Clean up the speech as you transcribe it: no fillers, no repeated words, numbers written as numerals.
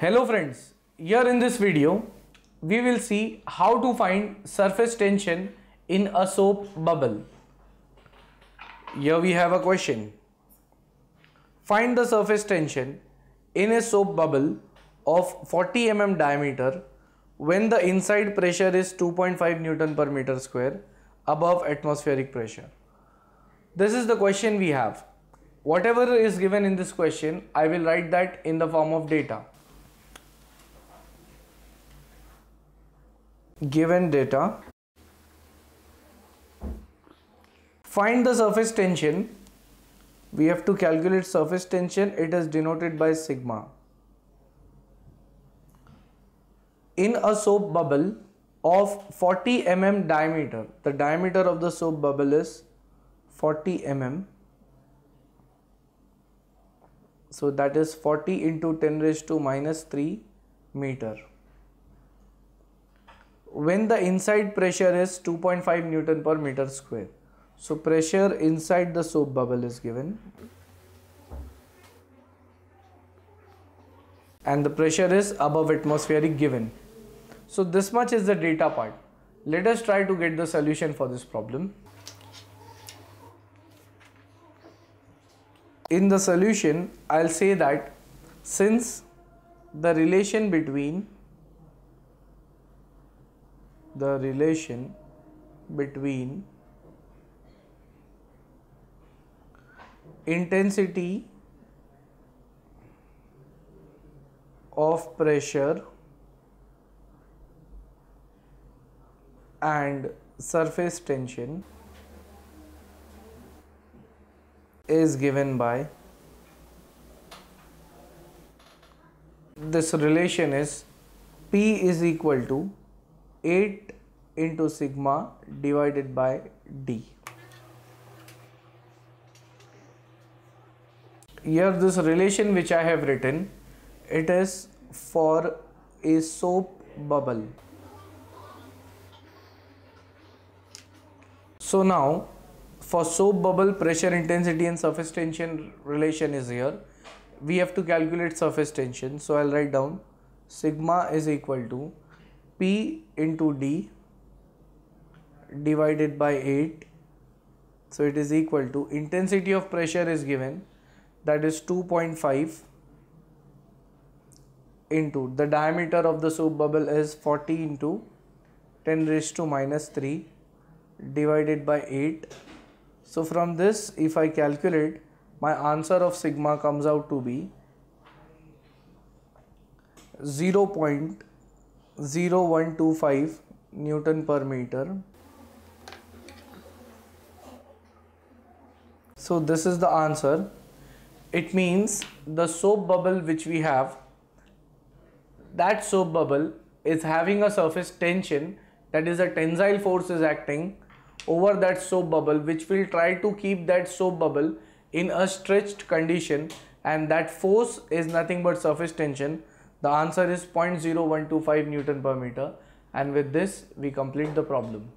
Hello friends, here in this video we will see how to find surface tension in a soap bubble. Here we have a question. Find the surface tension in a soap bubble of 40 mm diameter when the inside pressure is 2.5 Newton per meter square above atmospheric pressure. This is the question we have. Whatever is given in this question, I will write that in the form of data. Given data, find the surface tension. We have to calculate surface tension. It is denoted by sigma in a soap bubble of 40 mm diameter. The diameter of the soap bubble is 40 mm. So that is 40 into 10 raised to minus 3 meter. When the inside pressure is 2.5 Newton per meter square. So pressure inside the soap bubble is given. And the pressure is above atmospheric given. So this much is the data part. Let us try to get the solution for this problem. In the solution, I'll say that since the relation between intensity of pressure and surface tension is given by this relation is P is equal to 8 into sigma divided by D. Here this relation which I have written, it is for a soap bubble. So now for soap bubble, pressure intensity and surface tension relation is here. We have to calculate surface tension. So I'll write down sigma is equal to P into D divided by 8. So it is equal to intensity of pressure is given, that is 2.5 into the diameter of the soap bubble is 40 into 10 raised to minus 3 divided by 8. So from this, if I calculate, my answer of sigma comes out to be 0.0125 Newton per meter. So this is the answer. It means the soap bubble which we have, that soap bubble is having a surface tension, that is a tensile force is acting over that soap bubble, which will try to keep that soap bubble in a stretched condition, and that force is nothing but surface tension. The answer is 0.0125 Newton per meter. And with this, we complete the problem.